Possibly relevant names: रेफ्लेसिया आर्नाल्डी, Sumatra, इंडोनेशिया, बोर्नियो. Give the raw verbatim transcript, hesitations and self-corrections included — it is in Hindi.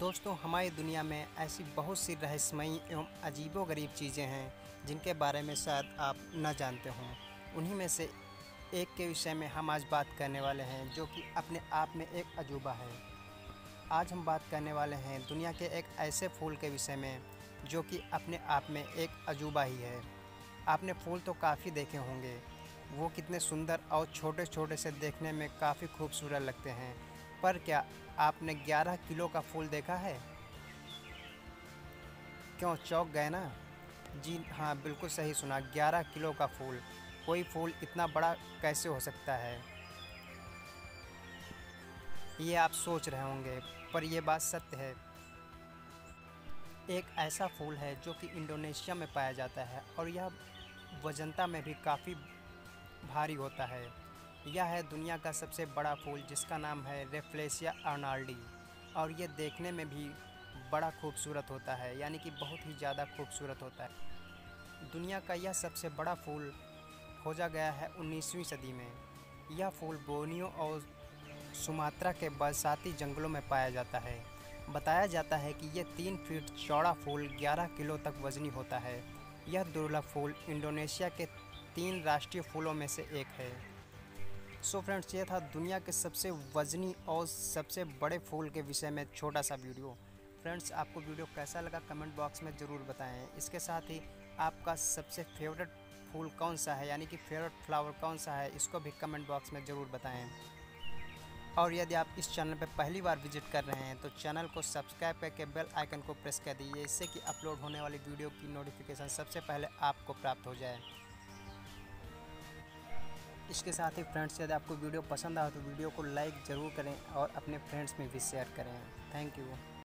दोस्तों हमारी दुनिया में ऐसी बहुत सी रहस्यमयी एवं अजीबोगरीब चीज़ें हैं जिनके बारे में शायद आप न जानते हों। उन्हीं में से एक के विषय में हम आज बात करने वाले हैं, जो कि अपने आप में एक अजूबा है। आज हम बात करने वाले हैं दुनिया के एक ऐसे फूल के विषय में, जो कि अपने आप में एक अजूबा ही है। आपने फूल तो काफ़ी देखे होंगे, वो कितने सुंदर और छोटे छोटे से देखने में काफ़ी खूबसूरत लगते हैं, पर क्या आपने ग्यारह किलो का फूल देखा है? क्यों चौंक गए ना? जी हाँ, बिल्कुल सही सुना, ग्यारह किलो का फूल। कोई फूल इतना बड़ा कैसे हो सकता है, ये आप सोच रहे होंगे, पर यह बात सत्य है। एक ऐसा फूल है जो कि इंडोनेशिया में पाया जाता है और यह वजनता में भी काफ़ी भारी होता है। यह है दुनिया का सबसे बड़ा फूल, जिसका नाम है रेफ्लेसिया आर्नाल्डी, और यह देखने में भी बड़ा खूबसूरत होता है, यानी कि बहुत ही ज़्यादा खूबसूरत होता है। दुनिया का यह सबसे बड़ा फूल खोजा गया है उन्नीसवीं सदी में। यह फूल बोर्नियो और सुमात्रा के बरसाती जंगलों में पाया जाता है। बताया जाता है कि यह तीन फीट चौड़ा फूल ग्यारह किलो तक वजनी होता है। यह दुर्लभ फूल इंडोनेशिया के तीन राष्ट्रीय फूलों में से एक है। सो फ्रेंड्स, ये था दुनिया के सबसे वजनी और सबसे बड़े फूल के विषय में छोटा सा वीडियो। फ्रेंड्स, आपको वीडियो कैसा लगा कमेंट बॉक्स में ज़रूर बताएं। इसके साथ ही आपका सबसे फेवरेट फूल कौन सा है, यानी कि फेवरेट फ्लावर कौन सा है, इसको भी कमेंट बॉक्स में ज़रूर बताएँ। और यदि आप इस चैनल पर पहली बार विजिट कर रहे हैं तो चैनल को सब्सक्राइब करके बेल आइकन को प्रेस कर दीजिए, इससे कि अपलोड होने वाली वीडियो की नोटिफिकेशन सबसे पहले आपको प्राप्त हो जाए। इसके साथ ही फ्रेंड्स, यदि आपको वीडियो पसंद आए तो वीडियो को लाइक ज़रूर करें और अपने फ्रेंड्स में भी शेयर करें। Thank you.